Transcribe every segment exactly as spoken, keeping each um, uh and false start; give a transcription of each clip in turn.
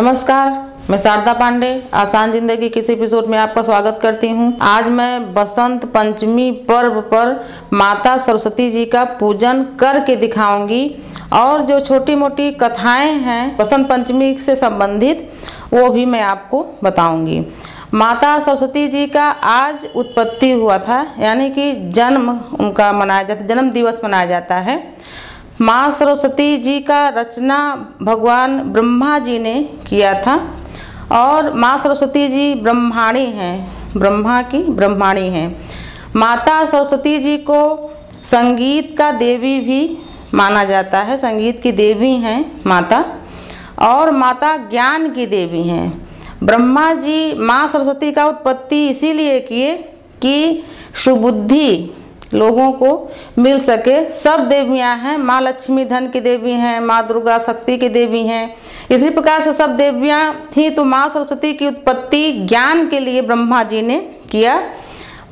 नमस्कार, मैं शारदा पांडे आसान जिंदगी के इस एपिसोड में आपका स्वागत करती हूं। आज मैं बसंत पंचमी पर्व पर माता सरस्वती जी का पूजन करके दिखाऊंगी और जो छोटी मोटी कथाएं हैं बसंत पंचमी से संबंधित वो भी मैं आपको बताऊंगी। माता सरस्वती जी का आज उत्पत्ति हुआ था, यानी कि जन्म उनका मनाया जाता जन्म दिवस मनाया जाता है। माँ सरस्वती जी का रचना भगवान ब्रह्मा जी ने किया था और माँ सरस्वती जी ब्रह्माणी हैं, ब्रह्मा की ब्रह्माणी हैं। माता सरस्वती जी को संगीत का देवी भी माना जाता है, संगीत की देवी हैं माता, और माता ज्ञान की देवी हैं। ब्रह्मा जी माँ सरस्वती का उत्पत्ति इसीलिए किए कि सुबुद्धि लोगों को मिल सके। सब देवियाँ हैं, माँ लक्ष्मी धन की देवी हैं, माँ दुर्गा शक्ति की देवी हैं, इसी प्रकार से सब देवियाँ थीं। तो माँ सरस्वती की उत्पत्ति ज्ञान के लिए ब्रह्मा जी ने किया।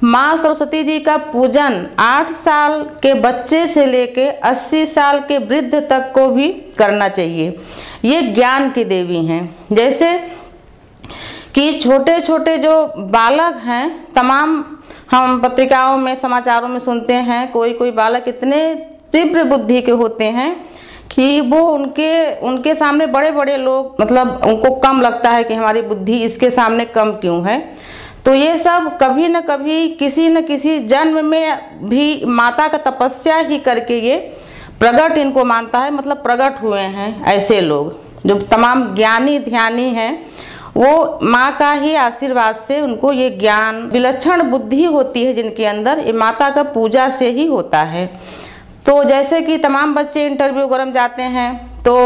माँ सरस्वती जी का पूजन आठ साल के बच्चे से लेके अस्सी साल के वृद्ध तक को भी करना चाहिए। ये ज्ञान की देवी हैं। जैसे कि छोटे छोटे जो बालक हैं, तमाम हम पत्रिकाओं में समाचारों में सुनते हैं, कोई कोई बालक इतने तीव्र बुद्धि के होते हैं कि वो उनके उनके सामने बड़े बड़े लोग, मतलब उनको कम लगता है कि हमारी बुद्धि इसके सामने कम क्यों है। तो ये सब कभी न कभी किसी न किसी जन्म में भी माता का तपस्या ही करके ये प्रकट इनको मानता है, मतलब प्रकट हुए हैं ऐसे लोग जो तमाम ज्ञानी ध्यानी हैं। वो माँ का ही आशीर्वाद से उनको ये ज्ञान विलक्षण बुद्धि होती है जिनके अंदर, ये माता का पूजा से ही होता है। तो जैसे कि तमाम बच्चे इंटरव्यू वगैरह जाते हैं तो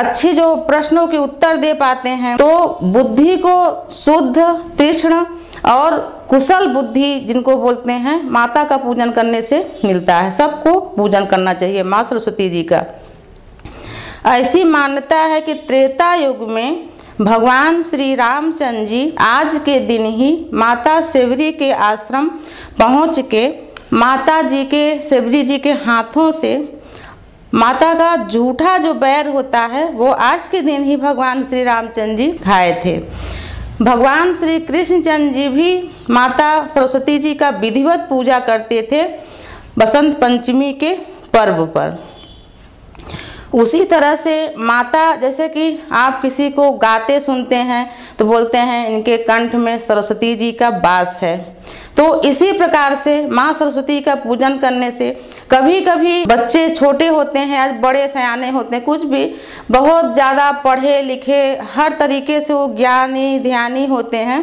अच्छी जो प्रश्नों के उत्तर दे पाते हैं, तो बुद्धि को शुद्ध तीक्ष्ण और कुशल बुद्धि जिनको बोलते हैं माता का पूजन करने से मिलता है। सबको पूजन करना चाहिए माँ सरस्वती जी का। ऐसी मान्यता है कि त्रेता युग में भगवान श्री रामचंद्र जी आज के दिन ही माता शिवरी के आश्रम पहुँच के माता जी के शिवरी जी के हाथों से माता का झूठा जो बैर होता है वो आज के दिन ही भगवान श्री रामचंद्र जी खाए थे। भगवान श्री कृष्णचंद जी भी माता सरस्वती जी का विधिवत पूजा करते थे बसंत पंचमी के पर्व पर। उसी तरह से माता, जैसे कि आप किसी को गाते सुनते हैं तो बोलते हैं इनके कंठ में सरस्वती जी का वास है, तो इसी प्रकार से माँ सरस्वती का पूजन करने से कभी कभी बच्चे छोटे होते हैं, आज बड़े सयाने होते हैं, कुछ भी बहुत ज़्यादा पढ़े लिखे हर तरीके से वो ज्ञानी ध्यानी होते हैं,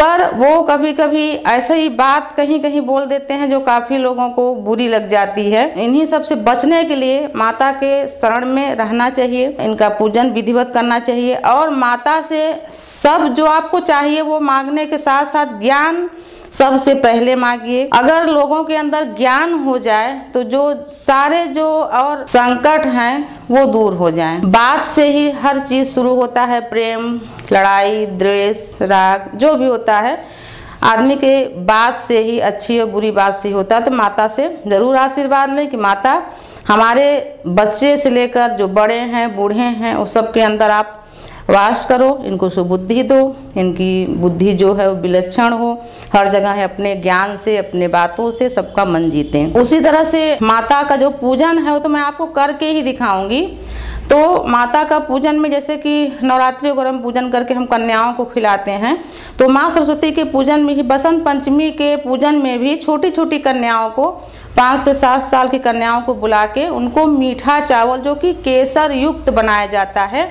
पर वो कभी कभी ऐसे ही बात कहीं कहीं बोल देते हैं जो काफ़ी लोगों को बुरी लग जाती है। इन्हीं सब से बचने के लिए माता के शरण में रहना चाहिए, इनका पूजन विधिवत करना चाहिए और माता से सब जो आपको चाहिए वो मांगने के साथ साथ ज्ञान सबसे पहले मांगिए। अगर लोगों के अंदर ज्ञान हो जाए तो जो सारे जो और संकट हैं वो दूर हो जाएं। बात से ही हर चीज़ शुरू होता है, प्रेम लड़ाई द्वेष राग जो भी होता है आदमी के बात से ही, अच्छी और बुरी बात से ही होता है। तो माता से ज़रूर आशीर्वाद लें कि माता हमारे बच्चे से लेकर जो बड़े हैं बूढ़े हैं उस सब के अंदर आप वास करो, इनको सुबुद्धि दो, इनकी बुद्धि जो है वो विलक्षण हो, हर जगह अपने ज्ञान से अपने बातों से सबका मन जीतें। उसी तरह से माता का जो पूजन है वो तो मैं आपको करके ही दिखाऊंगी। तो माता का पूजन में जैसे कि नवरात्रि वगैरह पूजन करके हम कन्याओं को खिलाते हैं, तो माँ सरस्वती के पूजन में ही बसंत पंचमी के पूजन में भी छोटी छोटी कन्याओं को, पाँच से सात साल की कन्याओं को बुला के उनको मीठा चावल जो कि केसर युक्त बनाया जाता है,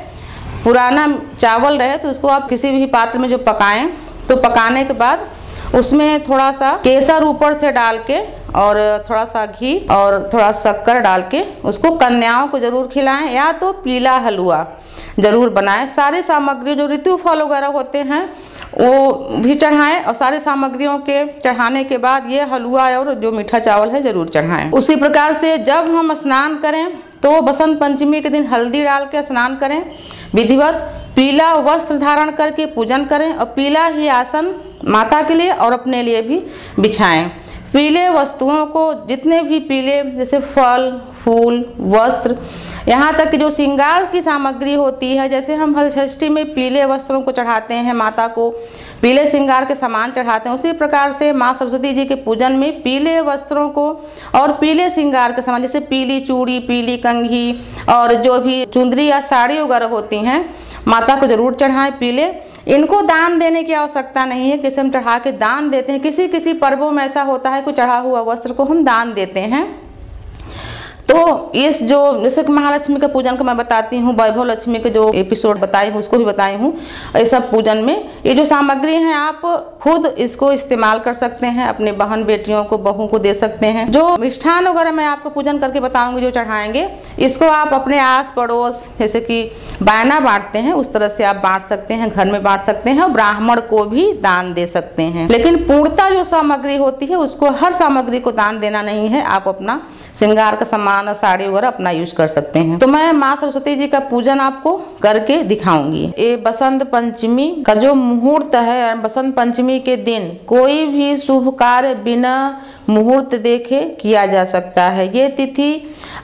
पुराना चावल रहे तो उसको आप किसी भी पात्र में जो पकाएं, तो पकाने के बाद उसमें थोड़ा सा केसर ऊपर से डाल के और थोड़ा सा घी और थोड़ा शक्कर डाल के उसको कन्याओं को जरूर खिलाएं, या तो पीला हलवा जरूर बनाएं। सारे सामग्री जो ऋतु फल वगैरह होते हैं वो भी चढ़ाएं और सारे सामग्रियों के चढ़ाने के बाद ये हलवा और जो मीठा चावल है जरूर चढ़ाएं। उसी प्रकार से जब हम स्नान करें तो बसंत पंचमी के दिन हल्दी डाल के स्नान करें विधिवत, पीला वस्त्र धारण करके पूजन करें और पीला ही आसन माता के लिए और अपने लिए भी बिछाएं। पीले वस्तुओं को जितने भी पीले जैसे फल फूल वस्त्र यहाँ तक कि जो श्रृंगार की सामग्री होती है, जैसे हम हलषष्ठी में पीले वस्त्रों को चढ़ाते हैं, माता को पीले श्रृंगार के सामान चढ़ाते हैं, उसी प्रकार से माँ सरस्वती जी के पूजन में पीले वस्त्रों को और पीले श्रृंगार के सामान जैसे पीली चूड़ी, पीली कंघी और जो भी चुंदरी या साड़ी वगैरह होती हैं, माता को जरूर चढ़ाएं। पीले इनको दान देने की आवश्यकता नहीं है, किसी हम चढ़ा के दान देते हैं। किसी किसी पर्वों में ऐसा होता है कि चढ़ा हुआ वस्त्र को हम दान देते हैं। तो इस जो जैसे महालक्ष्मी के पूजन को मैं बताती हूँ, वैभव लक्ष्मी के जो एपिसोड बताई हूँ उसको भी बताई हूँ, ये सब पूजन में ये जो सामग्री हैं आप खुद इसको इस्तेमाल कर सकते हैं, अपने बहन बेटियों को, बहू को दे सकते हैं। जो मिष्ठान वगैरह मैं आपको पूजन करके बताऊंगी जो चढ़ाएंगे, इसको आप अपने आस पड़ोस जैसे कि बायना बांटते हैं उस तरह से आप बांट सकते हैं, घर में बांट सकते हैं और ब्राह्मण को भी दान दे सकते हैं। लेकिन पूर्णतः जो सामग्री होती है उसको, हर सामग्री को दान देना नहीं है। आप अपना श्रृंगार का सामान, साड़ी वगैरह अपना यूज कर सकते हैं। तो मैं माँ सरस्वती जी का पूजन आपको करके दिखाऊंगी। ये बसंत पंचमी का जो मुहूर्त है, बसंत पंचमी के दिन कोई भी शुभ कार्य बिना मुहूर्त देखे किया जा सकता है। ये तिथि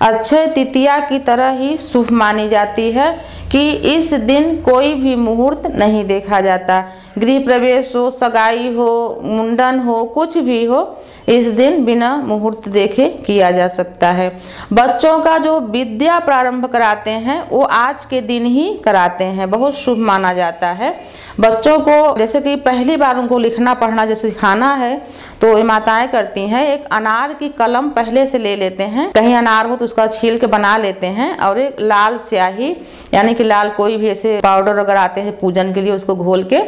अक्षय तृतीया की तरह ही शुभ मानी जाती है कि इस दिन कोई भी मुहूर्त नहीं देखा जाता। गृह प्रवेश हो, सगाई हो, मुंडन हो, कुछ भी हो, इस दिन बिना मुहूर्त देखे किया जा सकता है। बच्चों का जो विद्या प्रारंभ कराते हैं वो आज के दिन ही कराते हैं, बहुत शुभ माना जाता है। बच्चों को जैसे कि पहली बार उनको लिखना पढ़ना जैसे सिखाना है तो ये माताएं करती हैं, एक अनार की कलम पहले से ले लेते हैं, कहीं अनार हो तो उसका छील के बना लेते हैं, और एक लाल स्याही यानी कि लाल कोई भी ऐसे पाउडर वगैरह आते हैं पूजन के लिए, उसको घोल के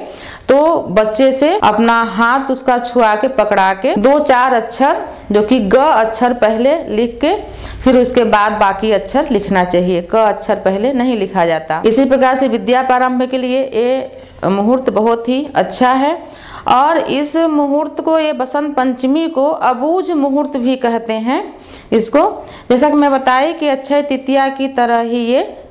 तो बच्चे से अपना हाथ उसका छुआ के पकड़ा के दो चार अक्षर जो कि ग अक्षर पहले लिख के फिर उसके बाद बाकी अक्षर लिखना चाहिए, क अक्षर पहले नहीं लिखा जाता। इसी प्रकार से विद्या प्रारंभ के लिए ये मुहूर्त बहुत ही अच्छा है। और इस मुहूर्त को, ये बसंत पंचमी को अबूझ मुहूर्त भी कहते हैं इसको। जैसा कि मैं बताई कि अक्षय तृतीया की तरह ही ये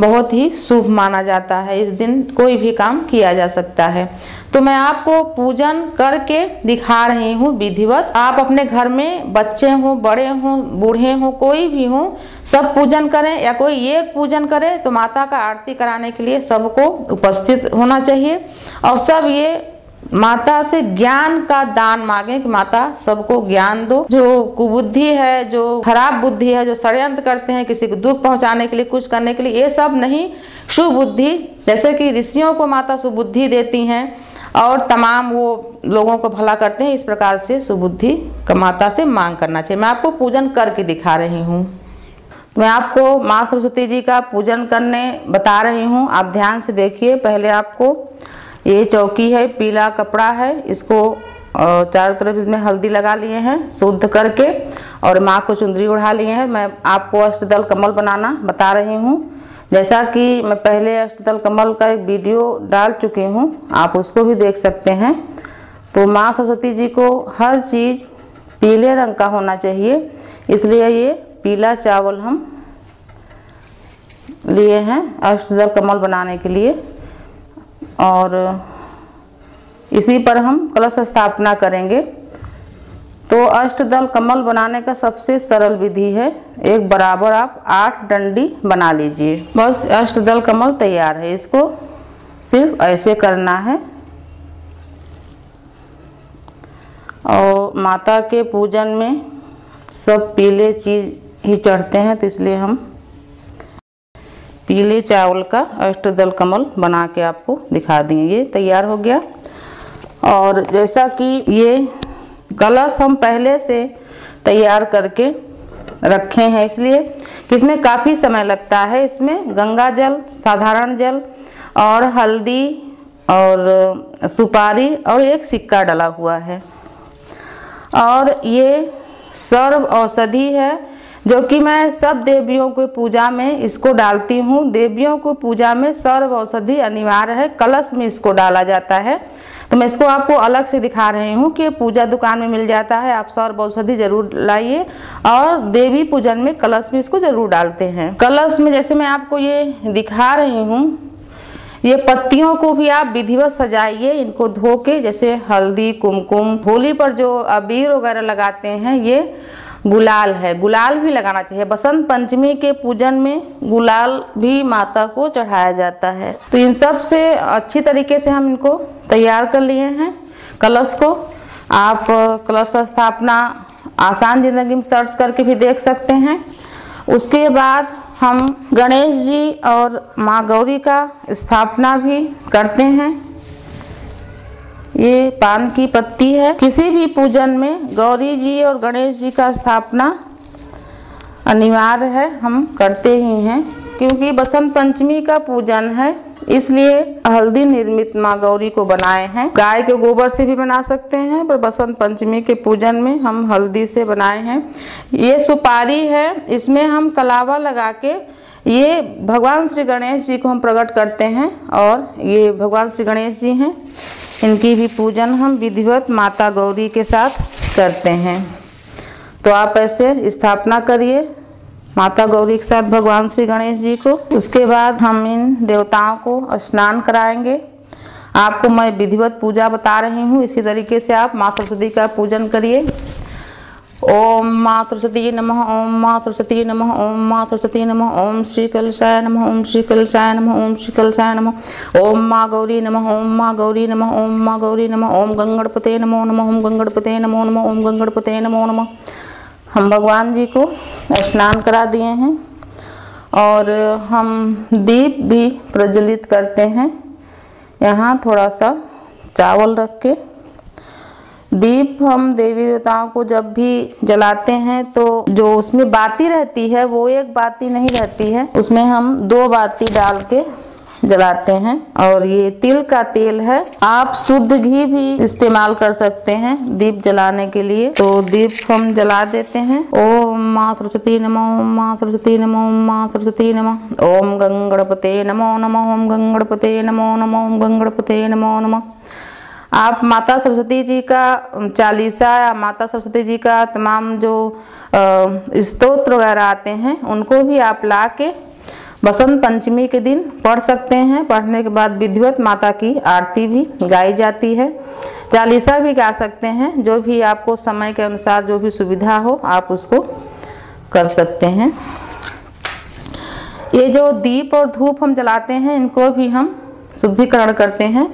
बहुत ही शुभ माना जाता है, इस दिन कोई भी काम किया जा सकता है। तो मैं आपको पूजन करके दिखा रही हूँ विधिवत। आप अपने घर में बच्चे हों, बड़े हों, बूढ़े हों, कोई भी हों, सब पूजन करें या कोई एक पूजन करे तो माता का आरती कराने के लिए सबको उपस्थित होना चाहिए। और सब ये माता से ज्ञान का दान मांगे कि माता सबको ज्ञान दो। जो कुबुद्धि है, जो खराब बुद्धि है, जो षड्यंत्र करते हैं किसी को दुख पहुंचाने के लिए, कुछ करने के लिए, ये सब नहीं। सुबुद्धि, जैसे कि ऋषियों को माता सुबुद्धि देती हैं और तमाम वो लोगों को भला करते हैं, इस प्रकार से सुबुद्धि का माता से मांग करना चाहिए। मैं आपको पूजन करके दिखा रही हूँ। मैं आपको माँ सरस्वती जी का पूजन करने बता रही हूँ, आप ध्यान से देखिए। पहले आपको ये चौकी है, पीला कपड़ा है, इसको चारों तरफ इसमें हल्दी लगा लिए हैं शुद्ध करके, और माँ को चुंदरी उड़ा लिए हैं। मैं आपको अष्टदल कमल बनाना बता रही हूँ, जैसा कि मैं पहले अष्टदल कमल का एक वीडियो डाल चुकी हूँ, आप उसको भी देख सकते हैं। तो माँ सरस्वती जी को हर चीज़ पीले रंग का होना चाहिए, इसलिए ये पीला चावल हम लिए हैं अष्टदल कमल बनाने के लिए, और इसी पर हम कलश स्थापना करेंगे। तो अष्टदल कमल बनाने का सबसे सरल विधि है, एक बराबर आप आठ डंडी बना लीजिए, बस अष्टदल कमल तैयार है। इसको सिर्फ ऐसे करना है। और माता के पूजन में सब पीले चीज़ ही चढ़ते हैं, तो इसलिए हम पीले चावल का अष्टदल कमल बना के आपको दिखा दिए। ये तैयार हो गया। और जैसा कि ये कलश हम पहले से तैयार करके रखे हैं, इसलिए कि इसमें काफ़ी समय लगता है। इसमें गंगा जल, साधारण जल और हल्दी और सुपारी और एक सिक्का डला हुआ है, और ये सर्व औषधि है जो कि मैं सब देवियों को पूजा में इसको डालती हूँ। देवियों को पूजा में सर्व औषधि अनिवार्य है, कलश में इसको डाला जाता है। तो मैं इसको आपको अलग से दिखा रही हूँ कि पूजा दुकान में मिल जाता है, आप सर्व औषधि जरूर लाइए, और देवी पूजन में कलश में इसको जरूर डालते हैं। कलश में जैसे मैं आपको ये दिखा रही हूँ, ये पत्तियों को भी आप विधिवत सजाइए। इनको धो के जैसे हल्दी, कुमकुम, होली पर जो अबीर वगैरह लगाते हैं, ये गुलाल है, गुलाल भी लगाना चाहिए। बसंत पंचमी के पूजन में गुलाल भी माता को चढ़ाया जाता है। तो इन सब से अच्छी तरीके से हम इनको तैयार कर लिए हैं। कलश को आप कलश स्थापना आसान जिंदगी में सर्च करके भी देख सकते हैं। उसके बाद हम गणेश जी और माँ गौरी का स्थापना भी करते हैं। ये पान की पत्ती है। किसी भी पूजन में गौरी जी और गणेश जी का स्थापना अनिवार्य है, हम करते ही हैं, क्योंकि बसंत पंचमी का पूजन है। इसलिए हल्दी निर्मित माँ गौरी को बनाए हैं। गाय के गोबर से भी बना सकते हैं, पर बसंत पंचमी के पूजन में हम हल्दी से बनाए हैं। ये सुपारी है, इसमें हम कलावा लगा के ये भगवान श्री गणेश जी को हम प्रकट करते हैं। और ये भगवान श्री गणेश जी हैं, इनकी भी पूजन हम विधिवत माता गौरी के साथ करते हैं। तो आप ऐसे स्थापना करिए माता गौरी के साथ भगवान श्री गणेश जी को। उसके बाद हम इन देवताओं को स्नान कराएंगे। आपको मैं विधिवत पूजा बता रही हूँ, इसी तरीके से आप माँ सरस्वती का पूजन करिए। ओम माँ सरस्वती नमः, ओम माँ सरस्वती नमः, ओम माँ सरस्वती नमः, ओम श्री कलशाय नमः, ओम श्री कलशाय नमः, ओम श्री कलशाय नमः, ओम माँ गौरी नमः, ओम माँ गौरी नमः, ओम माँ गौरी नमः, ओम गंगणपते नमो नमः, ओम गंगणपते नमो नमः, ओम गंगणपते नमो नमः। हम भगवान जी को स्नान करा दिए हैं और हम दीप भी प्रज्वलित करते हैं। यहाँ थोड़ा सा चावल रख के दीप हम देवी देवताओं को जब भी जलाते हैं तो जो उसमें बाती रहती है वो एक बाती नहीं रहती है, उसमें हम दो बाती डाल के जलाते हैं। और ये तिल का तेल है, आप शुद्ध घी भी इस्तेमाल कर सकते हैं दीप जलाने के लिए। तो दीप हम जला देते हैं। ओम माँ सरस्वती नमः, ओम माँ सरस्वती नमः, ओम माँ सरस्वती नमः, ओम गंगणपते नमो नमः, ओम गंगणपते नमो नमः, ओम गंगणपते नमो नमः। आप माता सरस्वती जी का चालीसा या माता सरस्वती जी का तमाम जो स्तोत्र वगैरह आते हैं उनको भी आप ला के बसंत पंचमी के दिन पढ़ सकते हैं। पढ़ने के बाद विधिवत माता की आरती भी गाई जाती है, चालीसा भी गा सकते हैं। जो भी आपको समय के अनुसार जो भी सुविधा हो आप उसको कर सकते हैं। ये जो दीप और धूप हम जलाते हैं इनको भी हम शुद्धिकरण करते हैं।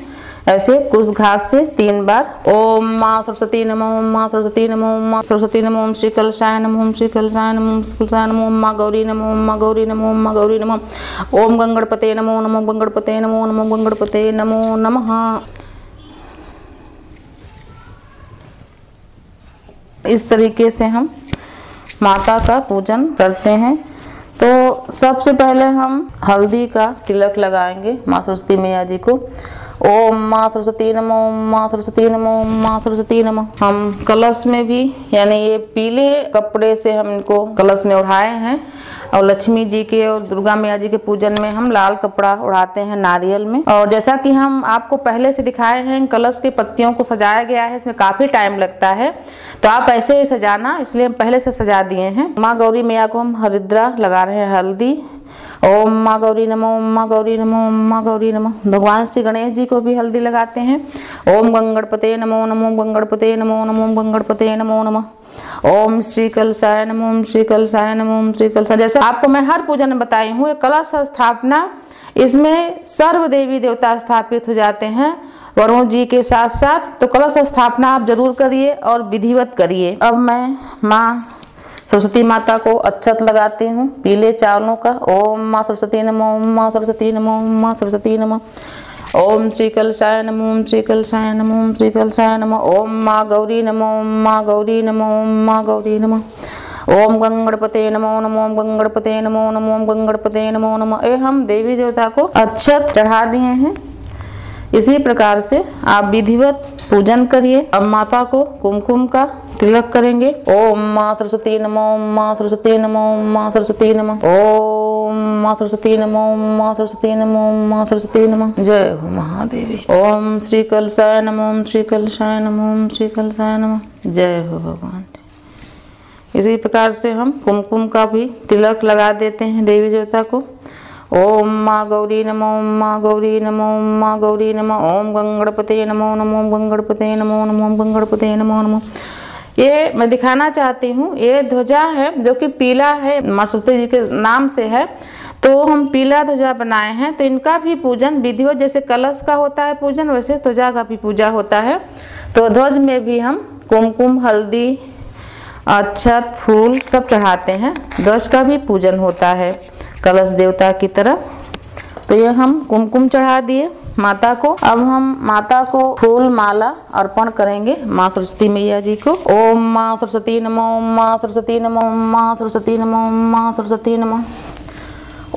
ऐसे कुछ घास से तीन बार ओम माँ सरस्वती नमः, ओम माँ सरस्वती नमः, ओम माँ सरस्वती नमः, ओम श्री कलशाय नमः, ओम श्री कलशाय नमः, ओम श्री कलशाय नमः, ओम माँ गौरी नमः, ओम माँ गौरी नमः, ओम माँ गौरी नमः, ओम गंगणपते नमो नमः, ओम गंगणपते नमो नमः, ओम गंगणपते नमो नमः। इस तरीके से हम माता का पूजन करते हैं। तो सबसे पहले हम हल्दी का तिलक लगाएंगे माँ सरस्वती मैया जी को। ओम माँ सरस्वती नमः, ओम माँ सरस्वती नमः, ओम माँ सरस्वती नमः। हम कलश में भी यानी ये पीले कपड़े से हम इनको कलश में उड़ाए हैं। और लक्ष्मी जी के और दुर्गा मैया जी के पूजन में हम लाल कपड़ा उड़ाते हैं नारियल में। और जैसा कि हम आपको पहले से दिखाए हैं कलश के पत्तियों को सजाया गया है, इसमें काफ़ी टाइम लगता है, तो आप ऐसे ही सजाना, इसलिए हम पहले से सजा दिए हैं। माँ गौरी मैया को हम हरिद्रा लगा रहे हैं, हल्दी। ओम माँ गौरी नमः, ओम माँ गौरी नमः, ओम माँ गौरी नमः। भगवान श्री गणेश जी को भी हल्दी लगाते हैं। ओम गंगणपते नमो नमः, ओम गंगणपते नमो नमः, ओम गंगणपते नमो नमः, ओम श्री कलशाय नमः, ओम श्री कलशाय नमः, ओम श्री कलशाय। जैसे आपको मैं हर पूजन में बताई हूँ कलश स्थापना, इसमें सर्व देवी देवता स्थापित हो जाते हैं वरुण जी के साथ साथ। तो कलश स्थापना आप जरूर करिए और विधिवत करिए। अब मैं माँ सरस्वती माता को अक्षत लगाती हूँ पीले चावलों का। ओम माँ सरस्वती नमः, ओम माँ सरस्वती नमः, ओम माँ सरस्वती नमः, ओम श्री कलशाय नमः, ओम श्री कलशाय नमः, ओम श्री कलशाय नमः, ओम माँ गौरी नमः, ओम माँ गौरी नमः, ओम माँ गौरी नमः, ओम गंगणपते नमो नमः, ओम गंगणपते नमो नमः, ओम गंगणपते नमो नमः। ये हम देवी देवता को अक्षत चढ़ा दिए हैं। इसी प्रकार से आप विधिवत पूजन करिए। अब माता को कुमकुम का तिलक करेंगे। ओम माँ सरस्वती नमः, ओम माँ सरस्वती नमः, ओम माँ सरस्वती नमः, ओम माँ सरस्वती नमः, ओम माँ सरस्वती नमः, ओम माँ सरस्वती नमः, जय हो महादेवी। ओम श्री कलशाय नमः, ओम श्री कलशाय नमः, ओम श्री कलशाय नमः, जय हो भगवान। इसी प्रकार से हम कुमकुम का भी तिलक लगा देते हैं देवी देवता को। ओम माँ गौरी नमः, ओम माँ गौरी नमः, ओम माँ गौरी नमः, ओम गंगणपते नमो नमः, ओम गंगणपते नमो नमः, ओम गंगणपते नमो नमः। ये मैं दिखाना चाहती हूँ। ये ध्वजा है जो कि पीला है, माँ सरस्वती जी के नाम से है, तो हम पीला ध्वजा बनाए हैं। तो इनका भी पूजन विधिवत जैसे कलश का होता है पूजन, वैसे ध्वजा का भी पूजा होता है। तो ध्वज में भी हम कुमकुम, हल्दी, अक्षत, फूल सब चढ़ाते हैं। ध्वज का भी पूजन होता है कलश देवता की तरफ। तो ये हम कुमकुम चढ़ा दिए माता को। अब हम माता को फूल माला अर्पण करेंगे माँ सरस्वती मैया जी को। ओम माँ सरस्वती नमो, ओम माँ सरस्वती नमो, ओम माँ सरस्वती नमो, ओम माँ सरस्वती नमो,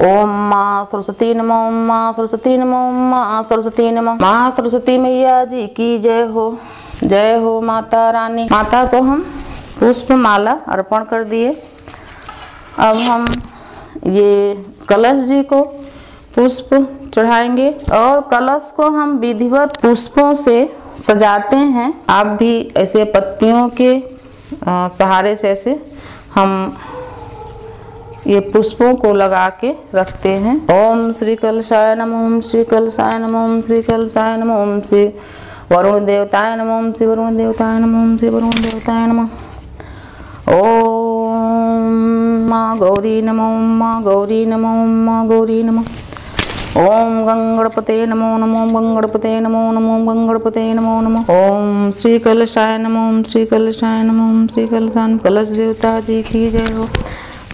ओम माँ सरस्वती नमो, ओम माँ सरस्वती नमो, ओम माँ सरस्वती नमो। माँ सरस्वती मैया जी की जय हो, जय हो माता रानी। माता को हम पुष्प माला अर्पण कर दिए। अब हम ये कलश जी को पुष्प चढ़ाएंगे और कलश को हम विधिवत पुष्पों से सजाते हैं। आप भी ऐसे पत्तियों के सहारे से ऐसे हम ये पुष्पों को लगा के रखते हैं। ओम श्री कलशाय नमः, ओम श्री कलशाय नमः, ओम श्री कलशाय नमः, ओम श्री वरुण देवताय नमः, ओम श्री वरुण देवताय नमः, ओम श्री वरुण देवताय नमः। ओम माँ गौरी नमः, ओम माँ गौरी नमः, ओम माँ गौरी नमः। ओम गंगणपते नमो, नमो गंगणपते नमो, नमो गंगणपते नमो नमो। ओम श्री कलशाय नमो, ओम श्री कलशाय नमो, ओम श्री कलशाय। कलश देवता जी की जय हो।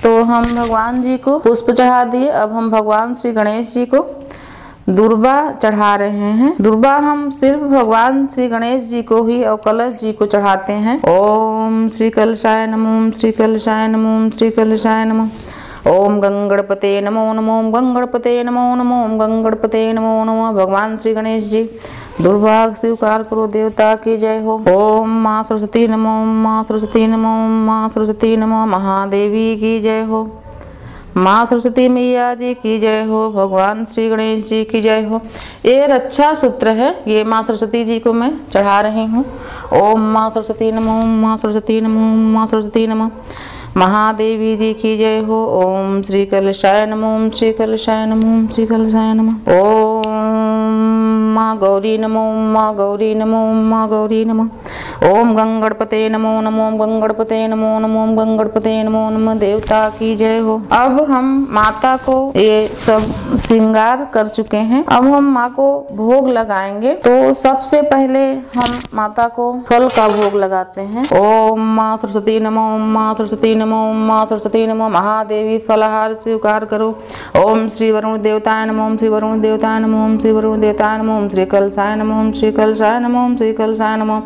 तो हम भगवान जी को पुष्प चढ़ा दिए। अब हम भगवान श्री गणेश जी को दुर्वा चढ़ा रहे हैं। दुर्वा हम सिर्फ भगवान श्री गणेश जी को ही और कलश जी को चढ़ाते हैं। ओम श्री कलशाय नमो, ओम श्री कलशाय नमो, ओम श्री कलशाय नमो। ओम गंगणपते नमो, नमो गंगणपते नमो, नमो गंगणपते नमो नमः। भगवान श्री गणेश जी दुर्भाग्य स्वीकार करो देवता की जय हो। ओम माँ सरस्वती नमो, ओम माँ सरस्वती नमो, ओम माँ सरस्वती नमो। महादेवी की जय हो, माँ सरस्वती मैया जी की जय हो, भगवान श्री गणेश जी की जय हो। ये रक्षा सूत्र है, ये माँ सरस्वती जी को मैं चढ़ा रही हूँ। ओम माँ सरस्वती नमो, ओम माँ सरस्वती नमो, ओम माँ सरस्वती नमः। महादेवी जी की जय हो। ओम श्री कलशाय नमो, ओम श्री कलशाय नमो, ओम श्री कलशाय नमः। ओम माँ गौरी नमो, ओम माँ गौरी नमो, ओम माँ गौरी नमः। ओम गंगणपते नमो, नमो गंगणपते नमो, नमो गंगणपते नमो नमः। देवता की जय हो। अब हम माता को ये सब श्रृंगार कर चुके हैं। अब हम माँ को भोग लगाएंगे। तो सबसे पहले हम माता को फल का भोग लगाते हैं। ओम माँ सरस्वती नमो, ओम माँ सरस्वती नमो, ओम माँ सरस्वती नमो। महादेवी फलाहार स्वीकार करो। ओम श्री वरुण देवताय नमो, ओम श्री वरुण देवताय नमो, ओम श्री वरुण देवताय नमो। ओम श्री कलशाय नमो, ओम श्री कलशाय नमो, ओम श्री कलशाय नमो।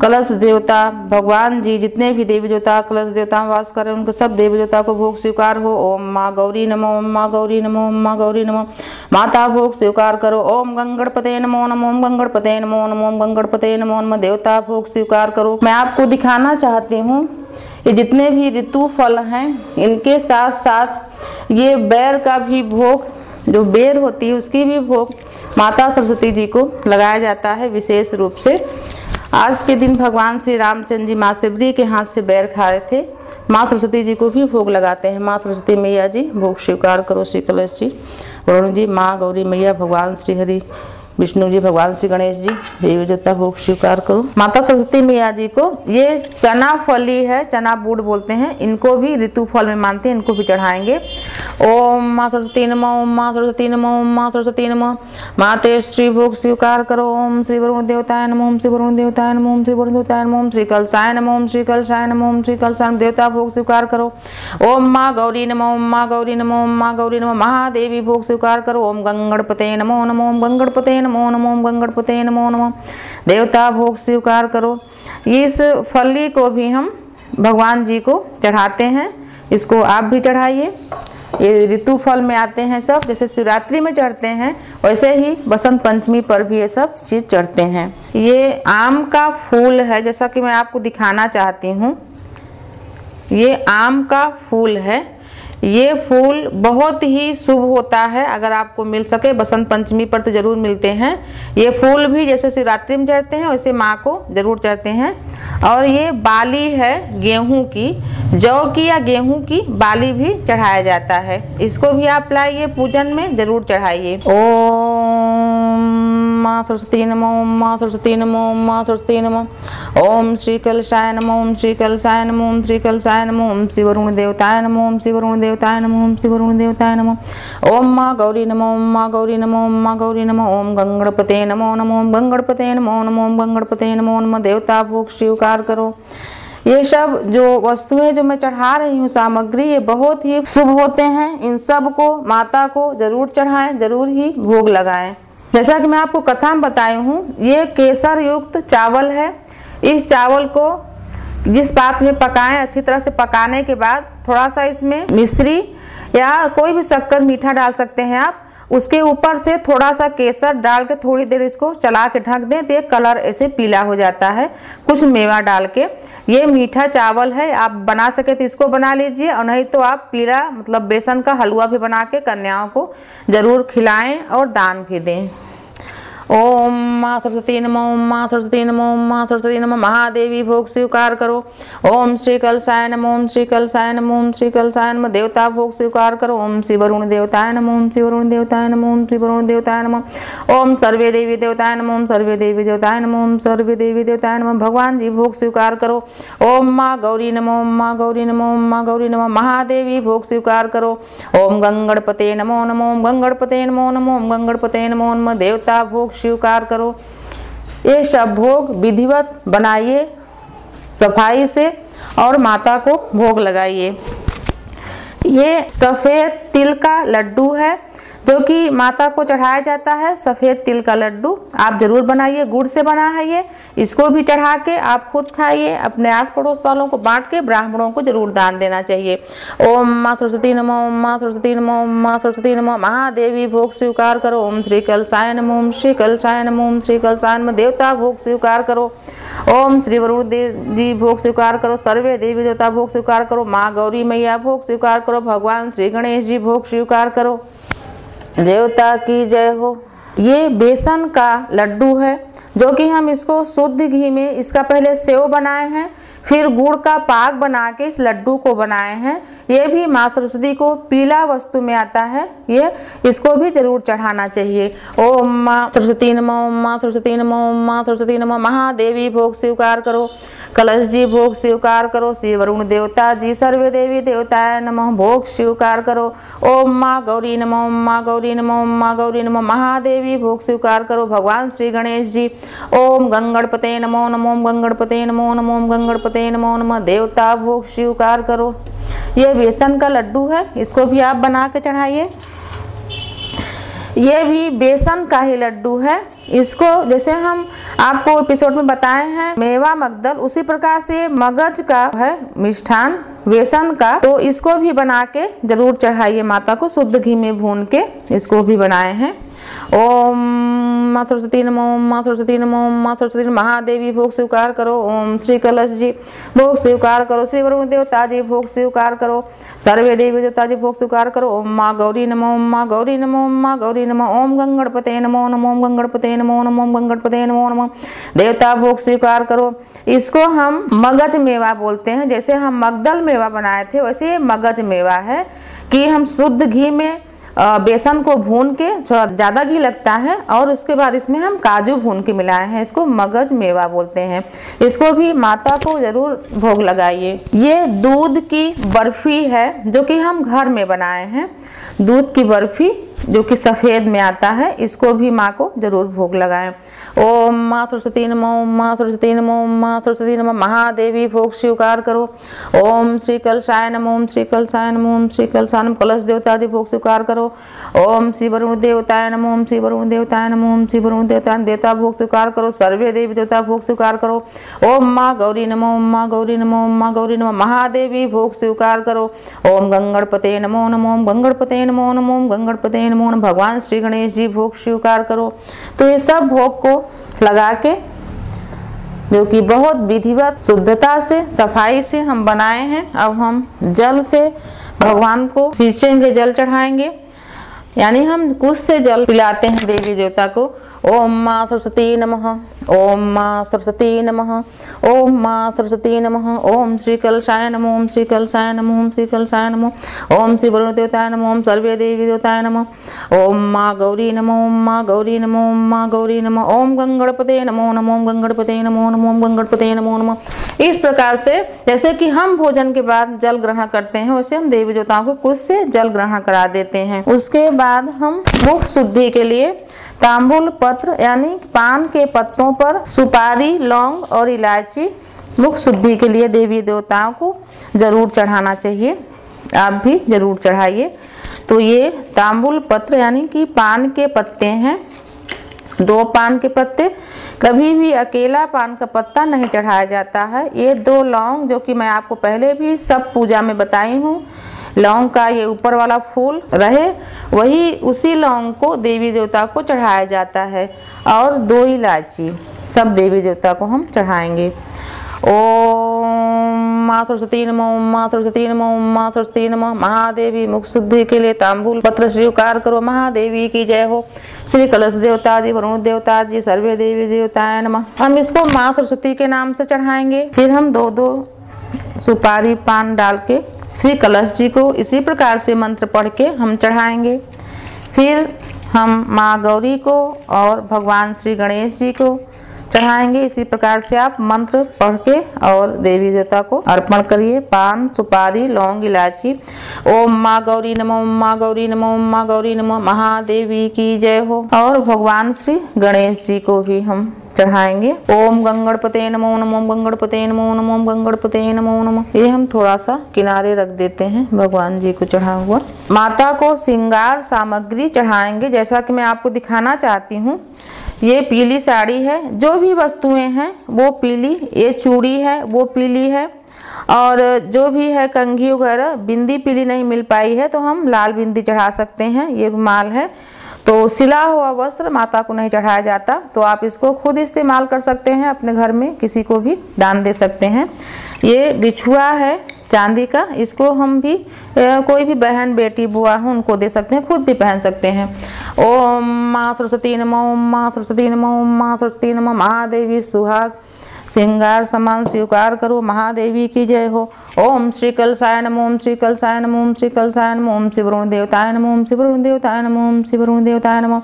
कलश देवता भगवान जी जितने भी देवी देवता कलश देवता वास करें उनके सब देवी देवता को भोग स्वीकार हो। ओम माँ गौरी नमो, ओम माँ गौरी नमो, ओम माँ गौरी नमो। माता भोग स्वीकार करो। ओम गंगणपते नमो, नमो गंगणपते नमो, नमो गंगणपते नमो नमः। देवता भोग स्वीकार करो। मैं आपको दिखाना चाहती हूँ ये जितने भी ऋतु फल हैं इनके साथ साथ ये बेर का भी भोग, जो बेर होती है उसकी भी भोग माता सरस्वती जी को लगाया जाता है विशेष रूप से। आज के दिन भगवान श्री रामचंद्र जी माँ शिवरी के हाथ से बेर खा रहे थे। माँ सरस्वती जी को भी भोग लगाते हैं। माँ सरस्वती मैया जी भोग स्वीकार करो। श्री कलश जी, वरुण जी, माँ गौरी मैया, भगवान श्री हरि विष्णु जी, भगवान श्री गणेश जी, देवी देवता भोग स्वीकार करो। माता सरस्वती मैया जी को ये चना फली है, चना बूट बोलते हैं, इनको भी ऋतु फल में मानते हैं, इनको भी चढ़ाएंगे। ओम माँ सरस्वती नमः, ओम माँ सरस्वती नमः, ओम माँ सरस्वती नमः। माते श्री भोग स्वीकार करो। ओम श्री वरुण देवताय नमः, ओम श्री वरुण देवताय नमः, ओम श्री वरुण देवताय नमः। ओम श्री कलशाय नमः, ओम श्री कलशाय नमः, ओम श्री कलशाय। देवता भोग स्वीकार करो। ओम माँ गौरी नमः, ओम माँ गौरी नमः, ओम माँ गौरी नमः। महादेवी भोग स्वीकार करो। ओम गंगणपते नमो, नमो ओम गंगणपते नमो, नमो गंगणपते नमो नमः। देवता भोग स्वीकार करो। इस फली को भी हम भगवान जी को चढ़ाते हैं। इसको आप भी चढ़ाइए। ये ऋतु फल में आते हैं सब। जैसे शिवरात्रि में चढ़ते हैं वैसे ही बसंत पंचमी पर भी ये सब चीज़ चढ़ते हैं। ये आम का फूल है, जैसा कि मैं आपको दिखाना चाहती हूँ। ये आम का फूल है। ये फूल बहुत ही शुभ होता है। अगर आपको मिल सके बसंत पंचमी पर तो ज़रूर मिलते हैं। ये फूल भी जैसे शिवरात्रि में चढ़ते हैं वैसे माँ को ज़रूर चढ़ते हैं। और ये बाली है गेहूं की, जौ की या गेहूं की बाली भी चढ़ाया जाता है। इसको भी आप लाइए, पूजन में ज़रूर चढ़ाइए। ओम माँ सरस्वती नमो, ओम माँ सरस्वती नमो, ओम माँ सरस्वती नमो। ओम श्री कलशाय नमो ओम श्री कलशाय नमो ओम श्री कलशाय नमो ओम श्री वरुण देवताय नमो ओम श्री वरुण देवताय नमो ओम श्री वरुण देवताय नमो ओम माँ गौरी नमो ओम माँ गौरी नमो ओम माँ गौरी नमो ओम गंगणपते नमो नमो ओम गंगणपते नमो नमो ओम गंगणपते नमो नमः देवता भोग स्वीकार करो। ये सब जो वस्तुएं जो मैं चढ़ा रही हूँ सामग्री, ये बहुत ही शुभ होते हैं। इन सब को माता को जरूर चढ़ाएं, जरूर ही भोग लगाएं। जैसा कि मैं आपको कथा में बताई हूँ, ये केसर युक्त चावल है। इस चावल को जिस पात्र में पकाएं, अच्छी तरह से पकाने के बाद थोड़ा सा इसमें मिश्री या कोई भी शक्कर मीठा डाल सकते हैं आप। उसके ऊपर से थोड़ा सा केसर डाल के थोड़ी देर इसको चला के ढक दें, तो ये कलर ऐसे पीला हो जाता है। कुछ मेवा डाल के, ये मीठा चावल है, आप बना सके तो इसको बना लीजिए, और नहीं तो आप पीला मतलब बेसन का हलवा भी बना के कन्याओं को जरूर खिलाएं और दान भी दें। ओम माँ सरस्वती नमो ओम माँ सरस्वती नमो ओम माँ सरस्वती नमो महादेवी भोग स्वीकार करो। ओम श्री कलशाय नमो ओम श्री कलशाय नमो ओम श्री कलशाय नमो देवता भोग स्वीकार करो। ओम श्री वरुण देवताय नमो ओम श्री वरुण देवताय नमो ओम श्री वरुण देवताय नमो ओम सर्वे देवी देवताय नमो ओम सर्वे देवी देवताय नमो ओम सर्वे देवी देवताय नमो भगवान जी भोग स्वीकार करो। ओम माँ गौरी नमो ओम माँ गौरी नमो ओम माँ गौरी नमो महादेवी भोग स्वीकार करो। ओम गंगणपते नमो नमो ओम गंगणपते नमो नमो ओम गंगणपते नमो नमः देवता भोग स्वीकार करो। ये सब भोग विधिवत बनाइए सफाई से और माता को भोग लगाइए। ये सफेद तिल का लड्डू है जो कि माता को चढ़ाया जाता है। सफेद तिल का लड्डू आप जरूर बनाइए, गुड़ से बना है ये। इसको भी चढ़ा के आप खुद खाइए, अपने आस पड़ोस वालों को बांट के ब्राह्मणों को जरूर दान देना चाहिए। ओम माँ सरस्वती नमो ओम माँ सरस्वती नमो ओम माँ सरस्वती नमो महादेवी भोग स्वीकार करो। ओम श्री कलशाय नमो ओम श्री कलशाय नमो ओम श्री कलशाय नमो देवता भोग स्वीकार करो। ओम श्री वरुण देव जी भोग स्वीकार करो। सर्वे देवी देवता भोग स्वीकार करो। माँ गौरी मैया भोग स्वीकार करो। भगवान श्री गणेश जी भोग स्वीकार करो। देवता की जय हो। ये बेसन का लड्डू है जो कि हम इसको शुद्ध घी में, इसका पहले सेव बनाए हैं, फिर गुड़ का पाक बना के इस लड्डू को बनाए हैं। ये भी माँ सरस्वती को पीला वस्तु में आता है, ये इसको भी जरूर चढ़ाना चाहिए। ओम माँ सरस्वती नमो ओम माँ सरस्वती नमो ओम माँ सरस्वती नमो महादेवी भोग स्वीकार करो। कलश जी भोग स्वीकार करो। श्री वरुण देवता जी सर्वे देवी देवताय नमो भोग स्वीकार करो। ओम माँ गौरी नमो ओम माँ गौरी नमो ओम माँ गौरी नमो महादेवी भोग स्वीकार करो। भगवान श्री गणेश जी ओम गंगणपते नमो नमो ओम गंगणपते नमो नमो ओम गंगणपते नमो नमः देवता भोग स्वीकार करो। ये बेसन का लड्डू है, इसको भी आप बना के चढ़ाइए। ये भी बेसन का ही लड्डू है। इसको जैसे हम आपको एपिसोड में बताए हैं मेवा मगदल, उसी प्रकार से मगज का है मिष्ठान बेसन का, तो इसको भी बना के जरूर चढ़ाइए माता को। शुद्ध घी में भून के इसको भी बनाए हैं। ओम माँ सरस्वती नमो ओम माँ सरस्वती नमो ओम माँ सरस्वती महादेवी भोग स्वीकार करो। ओम श्री कलश जी भोग स्वीकार करो। श्री वरुण देवता जी भोग स्वीकार करो। सर्वे देवी देवता जी भोग स्वीकार करो। ओम माँ गौरी नमो ओम माँ गौरी नमो ओम माँ गौरी नमो ओम गंगणपते नमो नमो ओम गंगणपते नमो नमो ओम गंगणपते नमो नमः देवता भोग स्वीकार करो। इसको हम मगज मेवा बोलते हैं। जैसे हम मगदल मेवा बनाए थे, वैसे ये मगज मेवा है कि हम शुद्ध घी में बेसन को भून के, थोड़ा ज़्यादा घी लगता है, और उसके बाद इसमें हम काजू भून के मिलाए हैं। इसको मगज मेवा बोलते हैं। इसको भी माता को ज़रूर भोग लगाइए। ये दूध की बर्फ़ी है जो कि हम घर में बनाए हैं। दूध की बर्फ़ी जो कि सफ़ेद में आता है, इसको भी माँ को जरूर भोग लगाएं। ओम माँ सरस्वती नमो ओम माँ सरस्वती नमो ओम माँ सरस्वती नमो महादेवी भोग स्वीकार करो। ओम श्री कलशाय नमो ओम श्री कलशाय नमो ओम श्री कलशाय नमो कलश देवता जी भोग स्वीकार करो। ओम श्री वरुण देवताय नमो ओम श्री वरुण देवताय नमो ओम श्री वरुण देवताय देवता भोग स्वीकार करो। सर्वे देवी देवता भोग स्वीकार करो। ओम माँ गौरी नमो ओम माँ गौरी नमो ओम माँ गौरी नमो महादेवी भोग स्वीकार करो। ओम गंगणपते नमो नमो ओम गंगणपते नमो नमो ओम गंगणपते नमो भगवान श्री गणेश जी भोग स्वीकार करो। तो ये सब भोग को लगा के, जो कि बहुत विधिवत शुद्धता से सफाई से हम बनाए हैं, अब हम जल से भगवान को सींचेंगे, जल चढ़ाएंगे। यानी हम कुछ से जल पिलाते हैं देवी देवता को। ओम माँ सरस्वती नमः, ओम माँ सरस्वती नमः, ओम माँ सरस्वती नमः, ओम श्री कलशाय नमः, ओम श्री कलशाय नमः, ओम श्री कलशाय नमः, ओम श्री वरुण देवताय नमः, ओम सर्वे देवी देवताय नमः, ओम माँ गौरी नमः, ओम माँ गौरी नमः, ओम माँ गौरी नमः, ओम गंगणपते नमो नमो ओम गंगणपते नमो नमो ओम गंगणपते नमो नमः। इस प्रकार से जैसे कि हम भोजन के बाद जल ग्रहण करते हैं वैसे हम देवी देवताओं को कुछ से जल ग्रहण करा देते हैं। उसके बाद हम मुख शुद्धि के लिए तांबुल पत्र यानी पान के पत्तों पर सुपारी, लौंग और इलायची मुख शुद्धि के लिए देवी देवताओं को जरूर चढ़ाना चाहिए। आप भी जरूर चढ़ाइए। तो ये तांबुल पत्र यानी कि पान के पत्ते हैं, दो पान के पत्ते, कभी भी अकेला पान का पत्ता नहीं चढ़ाया जाता है। ये दो लौंग जो कि मैं आपको पहले भी सब पूजा में बताई हूँ, लौंग का ये ऊपर वाला फूल रहे वही उसी लौंग को देवी देवता को चढ़ाया जाता है, और दो इलायची सब देवी देवता को हम चढ़ाएंगे। ओम माँ सरस्वती नमः, ओम माँ सरस्वती नमः, ओम माँ सरस्वती नमः। महादेवी मुख शुद्धि के लिए तांबुल पत्र स्वीकार करो। महादेवी की जय हो। श्री कलश देवता जी, वरुण देवता जी, सर्वे देवी देवताय नमः। हम इसको माँ सरस्वती के नाम से चढ़ाएंगे। फिर हम दो दो सुपारी पान डाल के श्री कलश जी को इसी प्रकार से मंत्र पढ़ के हम चढ़ाएंगे। फिर हम माँ गौरी को और भगवान श्री गणेश जी को चढ़ाएंगे। इसी प्रकार से आप मंत्र पढ़ के और देवी देवता को अर्पण करिए पान, सुपारी, लौंग, इलायची। ओम माँ गौरी नमः, ओम माँ गौरी नमः, ओम माँ गौरी नमः, महादेवी की जय हो। और भगवान श्री गणेश जी को भी हम चढ़ाएंगे। ओम गंगणपते नमो नमो ओम गंगणपते नमो नमो ओम गंगणपते नमो नमः। ये हम थोड़ा सा किनारे रख देते हैं भगवान जी को चढ़ा हुआ। माता को श्रृंगार सामग्री चढ़ाएंगे। जैसा कि मैं आपको दिखाना चाहती हूँ, ये पीली साड़ी है, जो भी वस्तुएं हैं वो पीली, ये चूड़ी है वो पीली है, और जो भी है कंघी वगैरह बिंदी पीली नहीं मिल पाई है तो हम लाल बिंदी चढ़ा सकते हैं। ये रुमाल है। तो सिला हुआ वस्त्र माता को नहीं चढ़ाया जाता, तो आप इसको खुद इस्तेमाल कर सकते हैं, अपने घर में किसी को भी दान दे सकते हैं। ये बिछुआ है चांदी का, इसको हम भी कोई भी बहन बेटी बुआ हो उनको दे सकते हैं, खुद भी पहन सकते हैं। ओम माँ सरस्वती नमः, ओम माँ सरस्वती नमः, ओम माँ सरस्वती नमः, महादेवी सुहाग श्रृंगार सामान स्वीकार करो। महादेवी की जय हो। ओम श्री कलशाय नमः, ओम श्री कलशाय नमः, ओम श्री कलशाय नमः, ओम श्री वरुण देवताय नमः, ओम श्री वरुण देवताय नमः, ओम श्री वरुण देवताय नमः।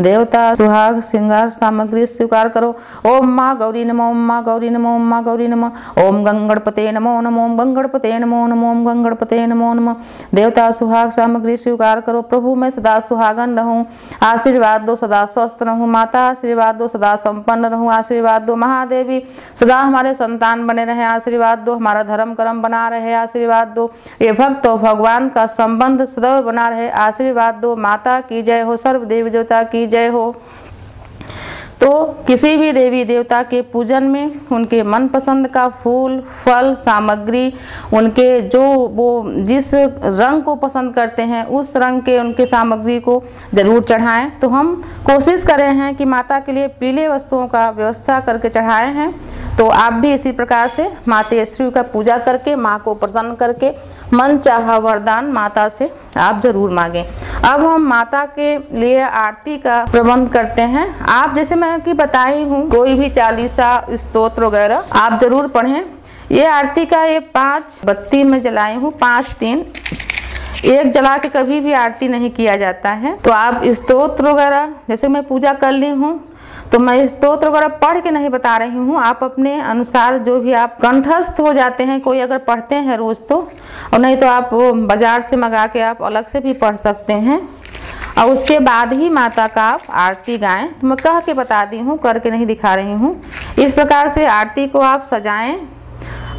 देवता सुहाग श्रृंगार सामग्री स्वीकार करो। ओम माँ गौरी नमः, ओम माँ गौरी नमः, ओम माँ गौरी नमः, ओम गंगणपते नमो नमो ओम गंगणपते नमो नमो ओम गंगणपते नमो नमः। देवता सुहाग सामग्री स्वीकार करो। प्रभु मैं सदा सुहागन रहूं, आशीर्वाद दो सदा स्वस्थ रहूं। माता आशीर्वाद दो सदा संपन्न रहूं, आशीर्वाद दो। महादेवी सदा हमारे संतान बने रहे, आशीर्वाद दो। हमारा धर्म कर्म बना रहे, आशीर्वाद दो। ये भक्त तो भगवान का संबंध सदैव बना रहे, आशीर्वाद दो। माता की जय हो, सर्व देवी देवता की जय हो। तो किसी भी देवी देवता के पूजन में उनके मनपसंद का फूल, फल, सामग्री, उनके जो वो जिस रंग को पसंद करते हैं उस रंग के उनके सामग्री को जरूर चढ़ाएं। तो हम कोशिश करें हैं कि माता के लिए पीले वस्तुओं का व्यवस्था करके चढ़ाए हैं। तो आप भी इसी प्रकार से मातेश्वरी का पूजा करके माँ को प्रसन्न करके मन चाहा वरदान माता से आप जरूर मांगें। अब हम माता के लिए आरती का प्रबंध करते हैं। आप जैसे मैं कि बताई हूँ कोई भी चालीसा स्तोत्र वगैरह आप जरूर पढ़ें। ये आरती का ये पांच बत्ती में जलाई हूँ, पांच तीन एक जला के कभी भी आरती नहीं किया जाता है। तो आप स्तोत्र वगैरह जैसे मैं पूजा कर ली हूँ तो मैं स्तोत्र वगैरह पढ़ के नहीं बता रही हूँ, आप अपने अनुसार जो भी आप कंठस्थ हो जाते हैं, कोई अगर पढ़ते हैं रोज तो, और नहीं तो आप बाजार से मंगा के आप अलग से भी पढ़ सकते हैं, और उसके बाद ही माता का आप आरती गाएं। तो मैं कह के बता दी हूँ, करके नहीं दिखा रही हूँ। इस प्रकार से आरती को आप सजाएं,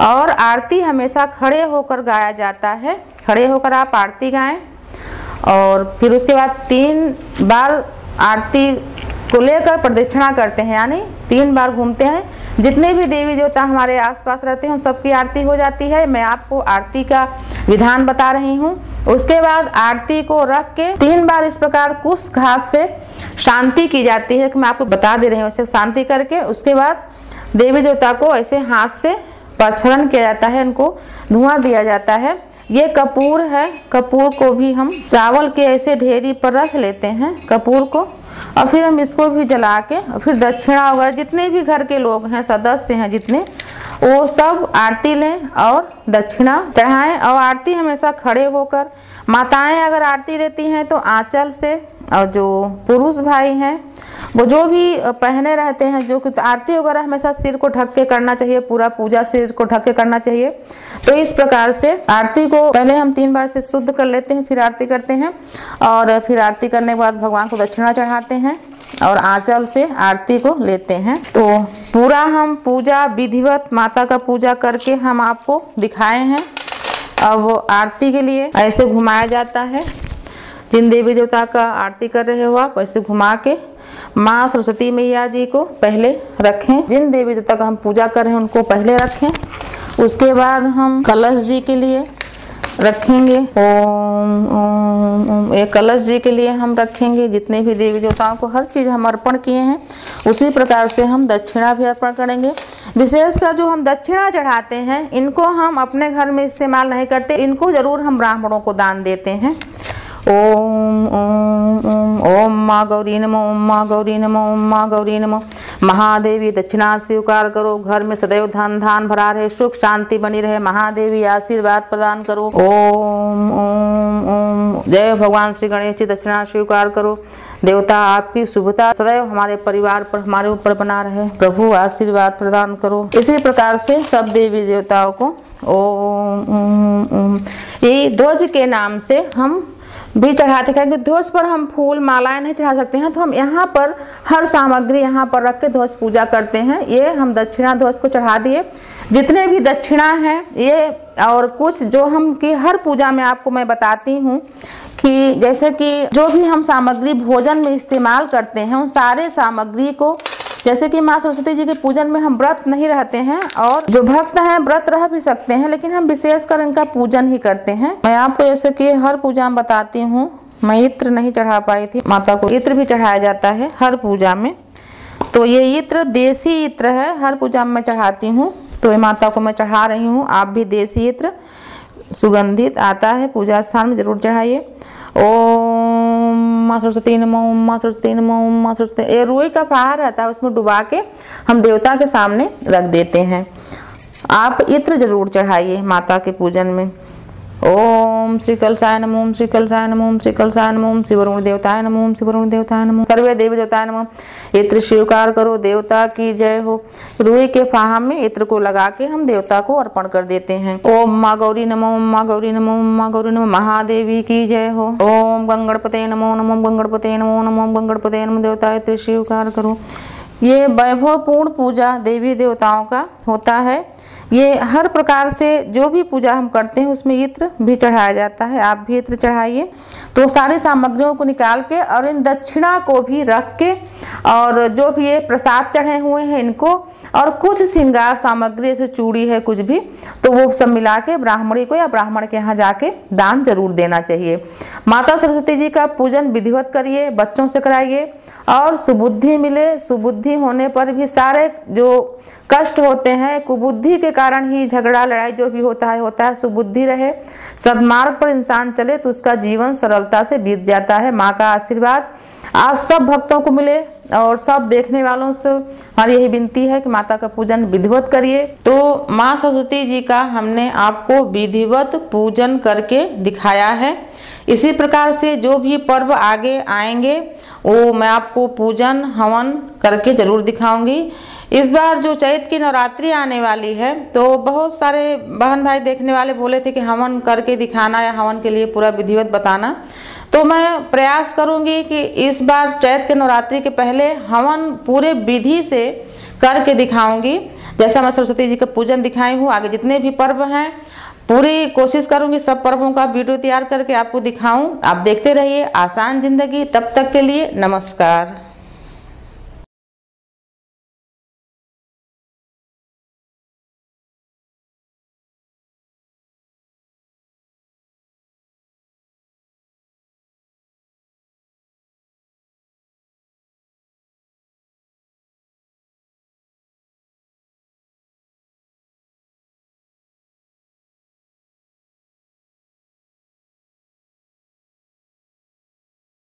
और आरती हमेशा खड़े होकर गाया जाता है। खड़े होकर आप आरती गाएं, और फिर उसके बाद तीन बार आरती को लेकर प्रदक्षिणा करते हैं, यानी तीन बार घूमते हैं। जितने भी देवी देवता हमारे आसपास रहते हैं उन सबकी आरती हो जाती है। मैं आपको आरती का विधान बता रही हूँ। उसके बाद आरती को रख के तीन बार इस प्रकार कुछ घास से शांति की जाती है, कि मैं आपको बता दे रही हूँ। उसे शांति करके उसके बाद देवी देवता को ऐसे हाथ से प्रक्षालन किया जाता है, उनको धुआं दिया जाता है। ये कपूर है, कपूर को भी हम चावल के ऐसे ढेरी पर रख लेते हैं कपूर को, और फिर हम इसको भी जला के फिर दक्षिणा वगैरह जितने भी घर के लोग हैं सदस्य हैं जितने वो सब आरती लें और दक्षिणा चढ़ाएं। और आरती हमेशा खड़े होकर, माताएं अगर आरती लेती हैं तो आंचल से, और जो पुरुष भाई हैं वो जो भी पहने रहते हैं जो कि आरती वगैरह हमेशा सिर को ढक के करना चाहिए, पूरा पूजा सिर को ढक के करना चाहिए। तो इस प्रकार से आरती को पहले हम तीन बार से शुद्ध कर लेते हैं, फिर आरती करते हैं, और फिर आरती करने के बाद भगवान को दक्षिणा चढ़ाते हैं और आंचल से आरती को लेते हैं। तो पूरा हम पूजा विधिवत माता का पूजा करके हम आपको दिखाए हैं। अब आरती के लिए ऐसे घुमाया जाता है, जिन देवी देवता का आरती कर रहे हो आप ऐसे घुमा के माँ सरस्वती मैया जी को पहले रखें, जिन देवी देवता का हम पूजा कर रहे हैं उनको पहले रखें। उसके बाद हम कलश जी के लिए रखेंगे, ओम ओम ओम ये कलश जी के लिए हम रखेंगे। जितने भी देवी देवताओं को हर चीज़ हम अर्पण किए हैं उसी प्रकार से हम दक्षिणा भी अर्पण करेंगे। विशेषकर जो हम दक्षिणा चढ़ाते हैं इनको हम अपने घर में इस्तेमाल नहीं करते, इनको ज़रूर हम ब्राह्मणों को दान देते हैं। ओम ओम ओम ओम माँ गौरी नमो, ओम माँ गौरी नमो, ओम माँ गौरी नमो। महादेवी दक्षिणा स्वीकार करो, घर में सदैव धन धान भरा रहे, सुख शांति बनी रहे, महादेवी आशीर्वाद प्रदान करो। ओम ओम ओम जय भगवान श्री गणेश जी, दक्षिणा स्वीकार करो, देवता आपकी शुभता सदैव हमारे परिवार पर हमारे ऊपर बना रहे, प्रभु आशीर्वाद प्रदान करो। इसी प्रकार से सब देवी देवताओं को ओम ओम ओम ये ध्वज के नाम से हम भी चढ़ाते हैं, क्योंकि ध्वज पर हम फूल मालाएं नहीं चढ़ा सकते हैं, तो हम यहाँ पर हर सामग्री यहाँ पर रख के ध्वज पूजा करते हैं। ये हम दक्षिणा ध्वज को चढ़ा दिए, जितने भी दक्षिणा हैं ये, और कुछ जो हम की हर पूजा में आपको मैं बताती हूँ कि जैसे कि जो भी हम सामग्री भोजन में इस्तेमाल करते हैं उन सारे सामग्री को, जैसे कि माँ सरस्वती जी के पूजन में हम व्रत नहीं रहते हैं, और जो भक्त हैं व्रत रह भी सकते हैं, लेकिन हम विशेषकर इनका पूजन ही करते हैं। मैं आपको जैसे कि हर पूजा में बताती हूँ, मैं इत्र नहीं चढ़ा पाई थी, माता को इत्र भी चढ़ाया जाता है हर पूजा में। तो ये इत्र देसी इत्र है, हर पूजा में चढ़ाती हूँ, तो ये माता को मैं चढ़ा रही हूँ। आप भी देसी इत्र सुगंधित आता है पूजा स्थान में जरूर चढ़ाइए। ओम माँ सरस्वती नमो, ओम माँ सरस्वती नमो, ओम माँ सरस्वती। ये रुई का फाहा रहता है उसमें डुबा के हम देवता के सामने रख देते हैं। आप इत्र जरूर चढ़ाइए माता के पूजन में। ओम श्री कलशाय नमो, ओम श्री कलशाय नमो, ओम श्री कलशाय नमो, ओम श्री वरुण देवताय नमो, ओम श्री वरुण देवताय नमो, सर्वे देवी देवताय नमो। इत्र स्वीकार करो, देवता की जय हो। रूई के फाहा में इत्र को लगा के हम देवता को अर्पण कर देते हैं। ओम माँ गौरी नमो, ओम माँ गौरी नमो, ओम माँ गौरी नमो, महादेवी की जय हो। ओम गंगणपते नमो नमो, गंगणपते नमो नमो, गंगणपते नमो देवताय। इत्र स्वीकार करो। ये वैभवपूर्ण पूजा देवी देवताओं का होता है। ये हर प्रकार से जो भी पूजा हम करते हैं उसमें इत्र भी चढ़ाया जाता है, आप भी इत्र चढ़ाइए। तो सारी सामग्रियों को निकाल के और इन दक्षिणा को भी रख के, और जो भी ये प्रसाद चढ़े हुए हैं इनको, और कुछ श्रृंगार सामग्री जैसे चूड़ी है कुछ भी, तो वो सब मिला के ब्राह्मणी को या ब्राह्मण के यहाँ जाके दान जरूर देना चाहिए। माता सरस्वती जी का पूजन विधिवत करिए, बच्चों से कराइए, और सुबुद्धि मिले। सुबुद्धि होने पर भी सारे जो कष्ट होते हैं, कुबुद्धि के कारण ही झगड़ा लड़ाई जो भी होता है होता है, सुबुद्धि रहे, सदमार्ग पर इंसान चले तो उसका जीवन सरलता से बीत जाता है। माँ का आशीर्वाद आप सब भक्तों को मिले, और सब देखने वालों से हमारी यही विनती है कि माता का पूजन विधिवत करिए। तो माँ सरस्वती जी का हमने आपको विधिवत पूजन करके दिखाया है। इसी प्रकार से जो भी पर्व आगे आएंगे वो मैं आपको पूजन हवन करके जरूर दिखाऊंगी। इस बार जो चैत की नवरात्रि आने वाली है तो बहुत सारे बहन भाई देखने वाले बोले थे कि हवन करके दिखाना या हवन के लिए पूरा विधिवत बताना, तो मैं प्रयास करूंगी कि इस बार चैत के नवरात्रि के पहले हवन पूरे विधि से करके दिखाऊंगी। जैसा मैं सरस्वती जी का पूजन दिखाई हूँ, आगे जितने भी पर्व हैं पूरी कोशिश करूंगी सब पर्वों का वीडियो तैयार करके आपको दिखाऊं। आप देखते रहिए आसान जिंदगी। तब तक के लिए नमस्कार।